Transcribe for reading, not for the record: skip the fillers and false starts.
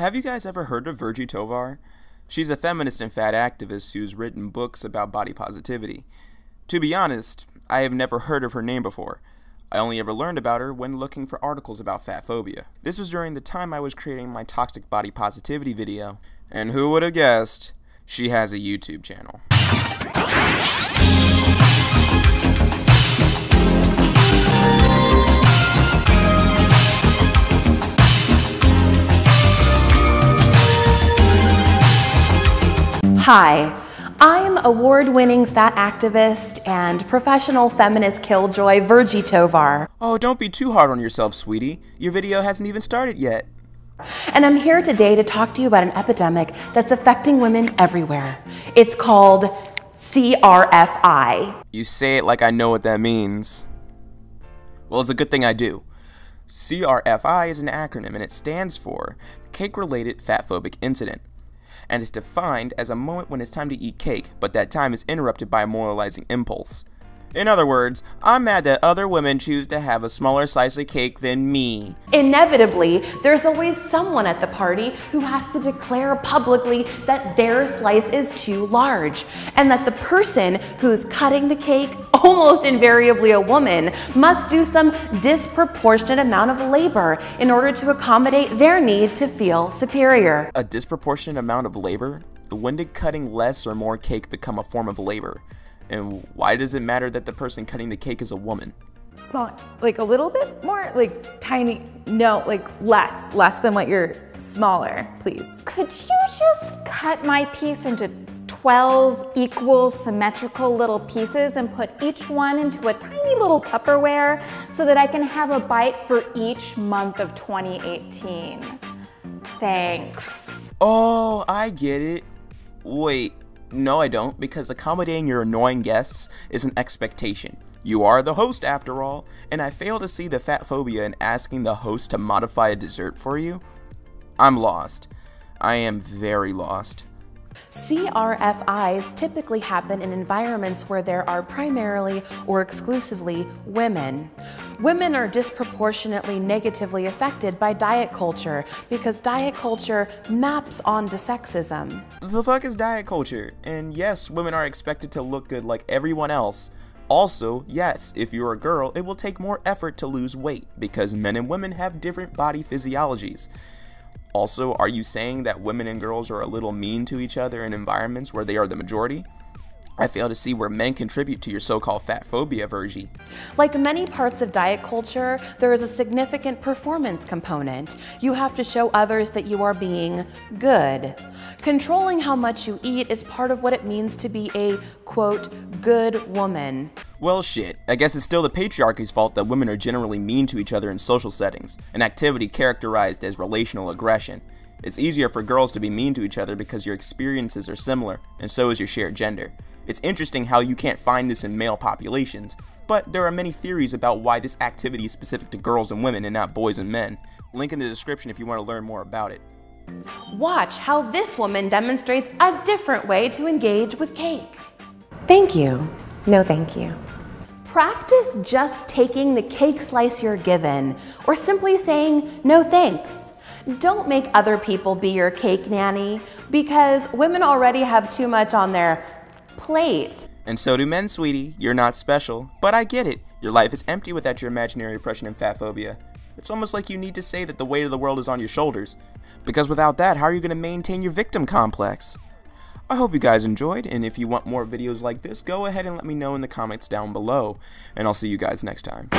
Have you guys ever heard of Virgie Tovar? She's a feminist and fat activist who's written books about body positivity. To be honest, I have never heard of her name before. I only ever learned about her when looking for articles about fat phobia. This was during the time I was creating my toxic body positivity video, and who would have guessed, she has a YouTube channel. Hi, I'm award-winning fat activist and professional feminist killjoy Virgie Tovar. Oh, don't be too hard on yourself, sweetie. Your video hasn't even started yet. And I'm here today to talk to you about an epidemic that's affecting women everywhere. It's called CRFI. You say it like I know what that means. Well, it's a good thing I do. CRFI is an acronym and it stands for Cake-Related Fatphobic Incident, and is defined as a moment when it's time to eat cake, but that time is interrupted by a moralizing impulse. In other words, I'm mad that other women choose to have a smaller slice of cake than me. Inevitably, there's always someone at the party who has to declare publicly that their slice is too large, and that the person who's cutting the cake, almost invariably a woman, must do some disproportionate amount of labor in order to accommodate their need to feel superior. A disproportionate amount of labor? When did cutting less or more cake become a form of labor? And why does it matter that the person cutting the cake is a woman? Small, like a little bit more, like tiny, no, like less than what you're smaller, please. Could you just cut my piece into 12 equal symmetrical little pieces and put each one into a tiny little Tupperware so that I can have a bite for each month of 2018? Thanks. Oh, I get it. Wait. No, I don't, because accommodating your annoying guests is an expectation. You are the host, after all, and I fail to see the fat phobia in asking the host to modify a dessert for you. I'm lost. I am very lost. CRFIs typically happen in environments where there are primarily or exclusively women. Women are disproportionately negatively affected by diet culture because diet culture maps onto sexism. The fuck is diet culture? And yes, women are expected to look good like everyone else. Also, yes, if you're a girl, it will take more effort to lose weight because men and women have different body physiologies. Also, are you saying that women and girls are a little mean to each other in environments where they are the majority? I fail to see where men contribute to your so-called fat phobia, Virgie. Like many parts of diet culture, there is a significant performance component. You have to show others that you are being good. Controlling how much you eat is part of what it means to be a, quote, good woman. Well, shit, I guess it's still the patriarchy's fault that women are generally mean to each other in social settings, an activity characterized as relational aggression. It's easier for girls to be mean to each other because your experiences are similar, and so is your shared gender. It's interesting how you can't find this in male populations, but there are many theories about why this activity is specific to girls and women and not boys and men. Link in the description if you want to learn more about it. Watch how this woman demonstrates a different way to engage with cake. Thank you. No, thank you. Practice just taking the cake slice you're given, or simply saying no thanks. Don't make other people be your cake nanny, because women already have too much on their plate. And so do men, sweetie. You're not special. But I get it. Your life is empty without your imaginary oppression and fat phobia. It's almost like you need to say that the weight of the world is on your shoulders, because without that, how are you going to maintain your victim complex? I hope you guys enjoyed, and if you want more videos like this, go ahead and let me know in the comments down below, and I'll see you guys next time.